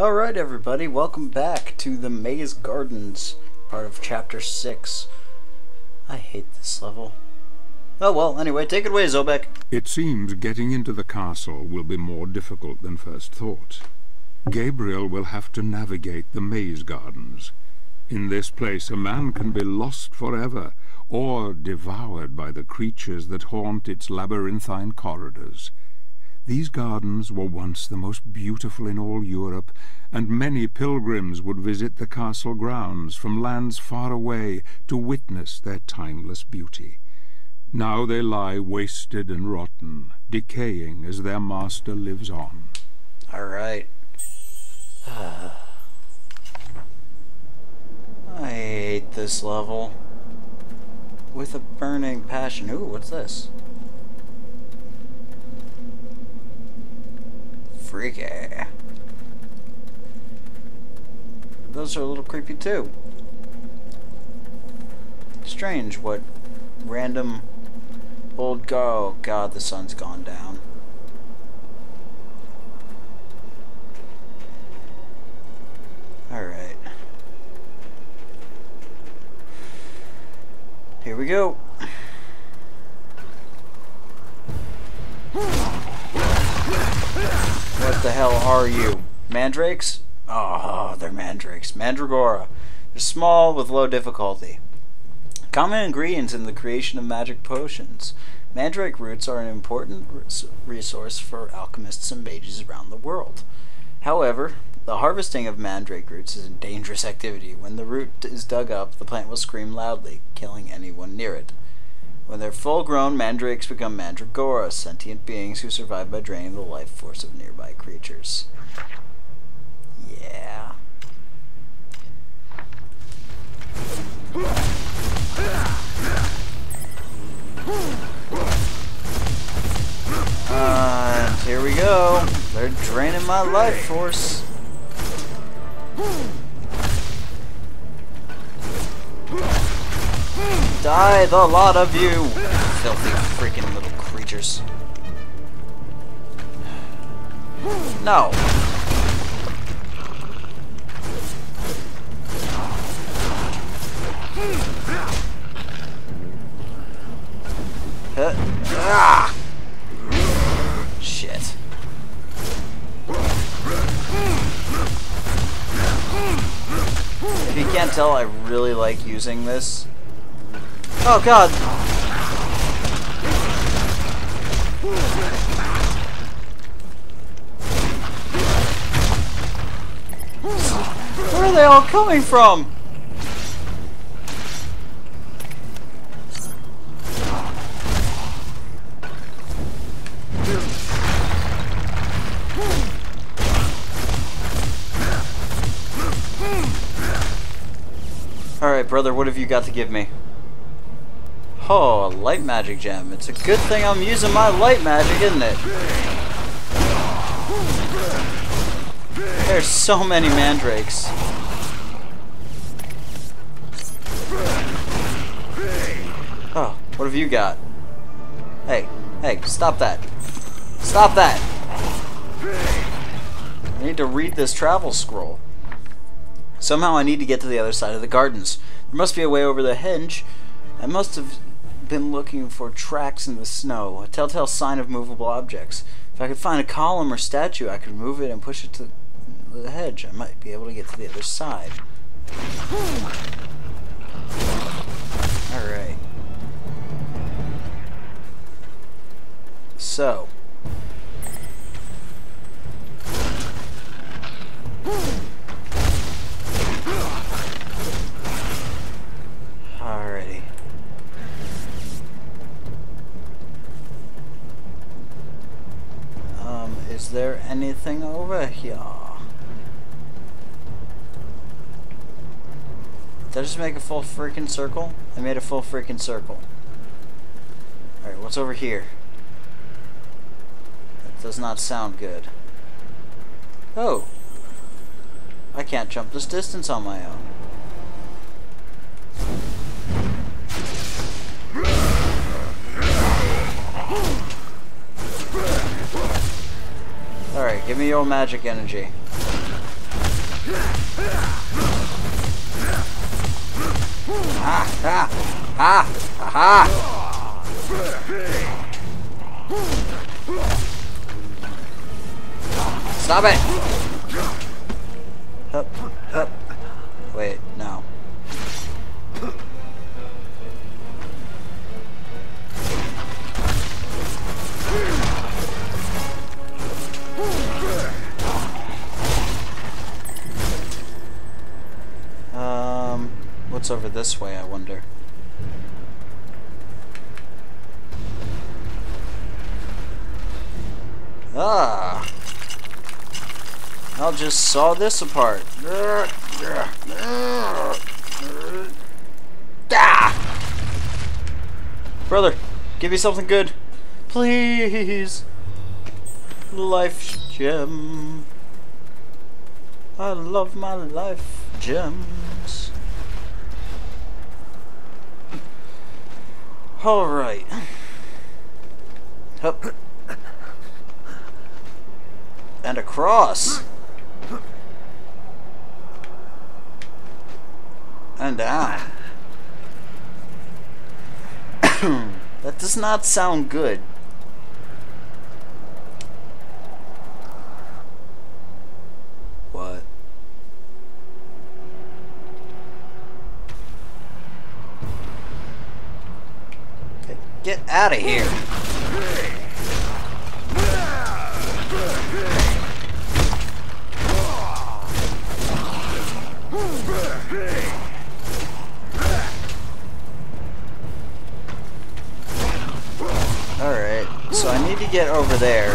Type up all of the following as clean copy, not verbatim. Alright everybody, welcome back to the Maze Gardens, part of Chapter 6. I hate this level. Oh well, anyway, take it away, Zobek. It seems getting into the castle will be more difficult than first thought. Gabriel will have to navigate the Maze Gardens. In this place, a man can be lost forever, or devoured by the creatures that haunt its labyrinthine corridors. These gardens were once the most beautiful in all Europe, and many pilgrims would visit the castle grounds from lands far away to witness their timeless beauty. Now they lie wasted and rotten, decaying as their master lives on. All right. I hate this level with a burning passion. Ooh, what's this? Freaky. Those are a little creepy too. Strange what random old girl. Oh god, the sun's gone down. Alright. Here we go. What the hell are you? Mandrakes? Oh, they're mandrakes. Mandragora. They're small with low difficulty. Common ingredients in the creation of magic potions. Mandrake roots are an important resource for alchemists and mages around the world. However, the harvesting of mandrake roots is a dangerous activity. When the root is dug up, the plant will scream loudly, killing anyone near it. When they're full-grown, mandrakes become mandragora, sentient beings who survive by draining the life force of nearby creatures. Yeah. And here we go. They're draining my life force. Die, the lot of you! Filthy freaking little creatures. No! Ah. Shit. If you can't tell, I really like using this. Oh god! Where are they all coming from? Alright, brother, what have you got to give me? Oh, a light magic gem. It's a good thing I'm using my light magic, isn't it? There's so many mandrakes. Oh, what have you got? Hey, hey, stop that. Stop that! I need to read this travel scroll. Somehow I need to get to the other side of the gardens. There must be a way over the hedge. I must have been looking for tracks in the snow, a telltale sign of movable objects. If I could find a column or statue, I could move it and push it to the hedge. I might be able to get to the other side. Alright. So. Alrighty. Is there anything over here? Did I just make a full freaking circle? I made a full freaking circle. Alright, what's over here? That does not sound good. Oh! I can't jump this distance on my own. Alright, give me your magic energy. Stop it! Hup, hup. Wait, no. What's over this way, I wonder? Ah! I'll just saw this apart. Brother, give me something good. Please. Life gem. I love my life gems. Alright. Up. And across. And down. That does not sound good. What? Get out of here. Alright, so I need to get over there.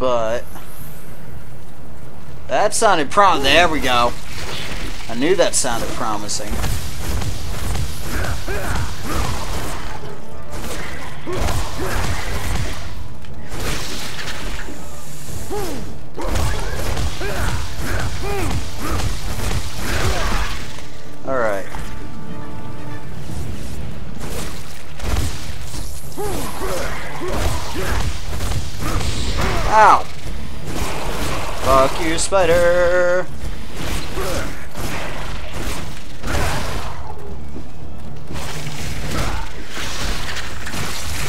But that sounded promising. There we go. I knew that sounded promising. All right. Ow! Fuck you, spider!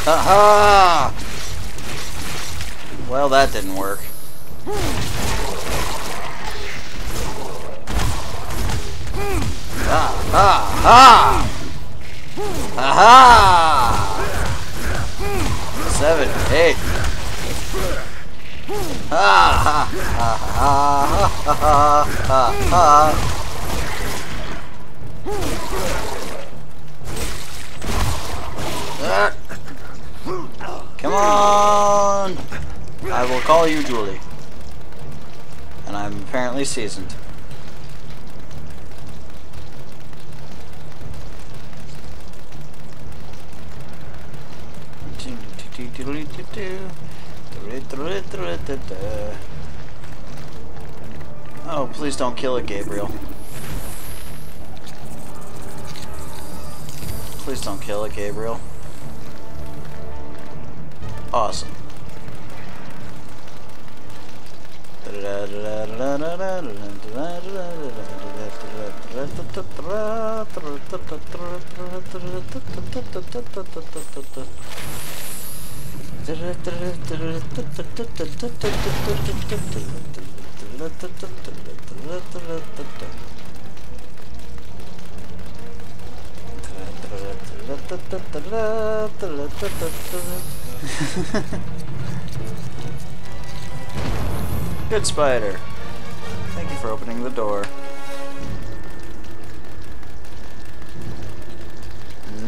Aha! Well, that didn't work. Ah! Ah! Aha! 7, 8. Ah! Ah! Ah! Ah! Ah! Come on! I will call you Julie. And I'm apparently seasoned. Oh, please don't kill it, Gabriel. Please don't kill it, Gabriel. Awesome. Good spider. Thank you for opening the door.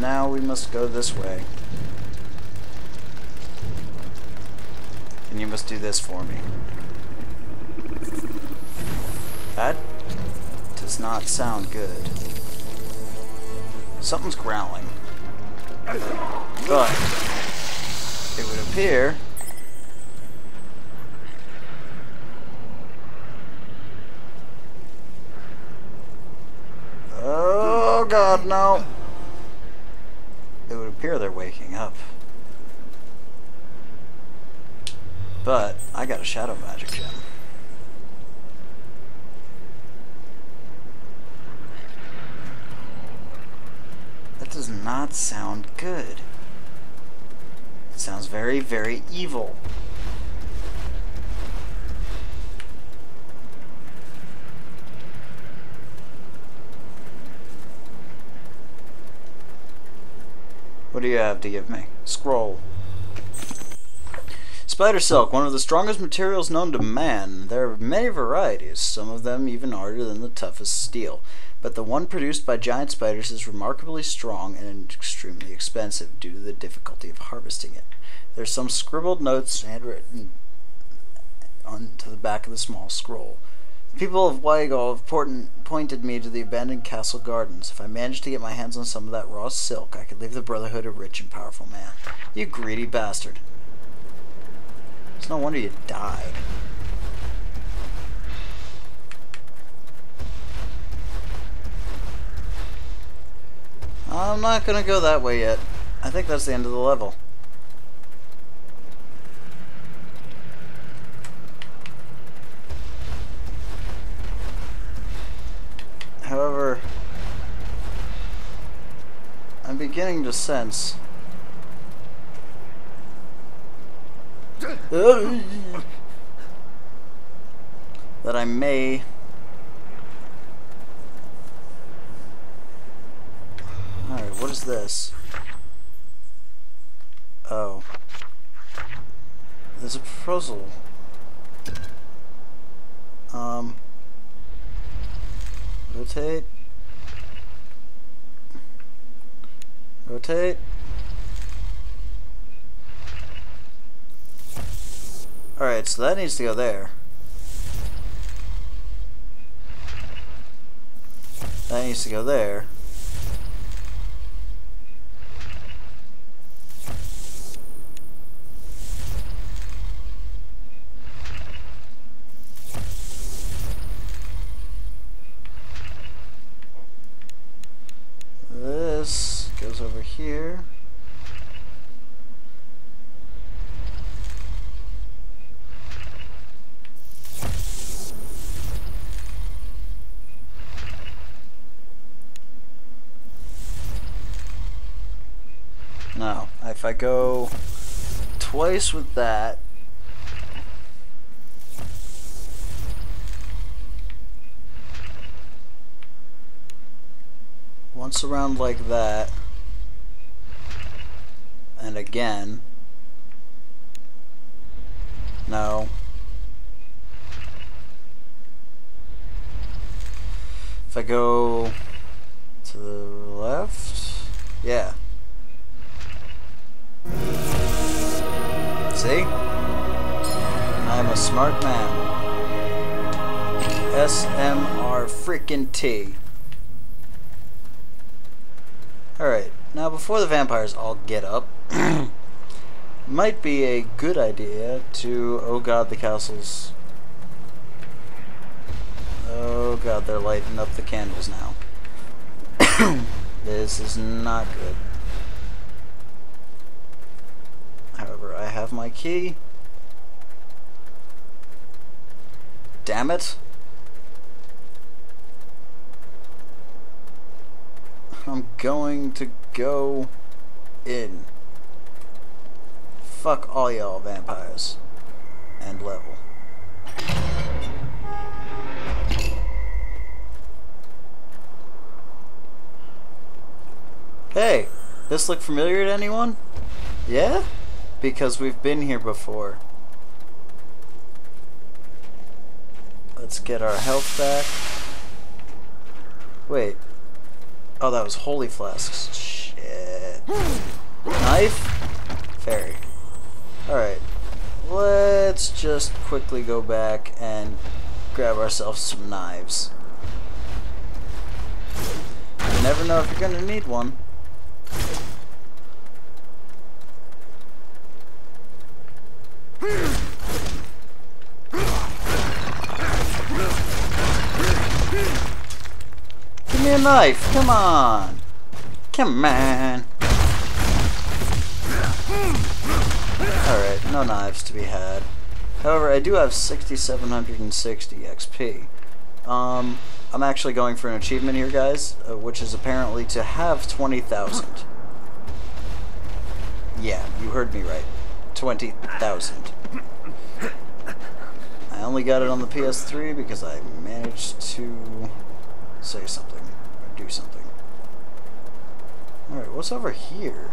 Now we must go this way. And you must do this for me. That does not sound good. Something's growling. But it would appear up now. It would appear they're waking up. But I got a shadow magic gem. That does not sound good. It sounds very, very evil. What do you have to give me? Scroll. Spider silk, one of the strongest materials known to man. There are many varieties, some of them even harder than the toughest steel. But the one produced by giant spiders is remarkably strong and extremely expensive due to the difficulty of harvesting it. There's some scribbled notes handwritten onto the back of the small scroll. People of Wygol have pointed me to the abandoned castle gardens. If I managed to get my hands on some of that raw silk, I could leave the Brotherhood a rich and powerful man. You greedy bastard. It's no wonder you died. I'm not gonna go that way yet. I think that's the end of the level. However, I'm beginning to sense that I may Alright, what is this? Oh. There's a puzzle. Rotate. Rotate. Alright, so that needs to go there. That needs to go there. Over here. Now, if I go twice with that, once around like that, and again. No. If I go to the left, yeah. See? I'm a smart man. SMR freaking T. Alright, now before the vampires all get up, might be a good idea to... Oh god, the castles. Oh god, they're lighting up the candles now. This is not good. However, I have my key. Damn it. I'm going to go in. Fuck all y'all vampires. And level. Hey, this look familiar to anyone? Yeah? Because we've been here before. Let's get our health back. Wait. Oh, that was holy flasks. Shit. Knife? Fairy. Alright. Let's just quickly go back and grab ourselves some knives. You never know if you're gonna need one. Give me a knife, come on! Come on. Alright, no knives to be had. However, I do have 6,760 XP. I'm actually going for an achievement here, guys, which is apparently to have 20,000. Yeah, you heard me right. 20,000. I only got it on the PS3 because I managed to say something, or do something. Alright, what's over here?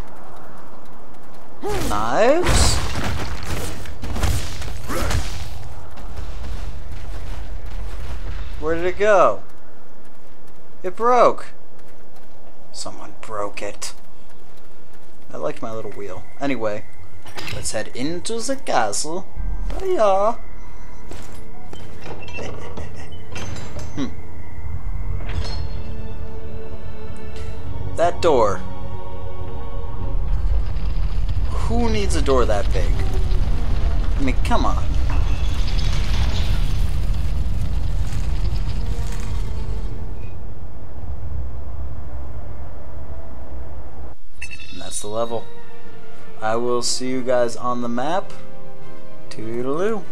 Knives? Where did it go? It broke! Someone broke it. I like my little wheel. Anyway, let's head into the castle. Hiya! That door. Who needs a door that big? I mean, come on. And that's the level. I will see you guys on the map. Toodaloo.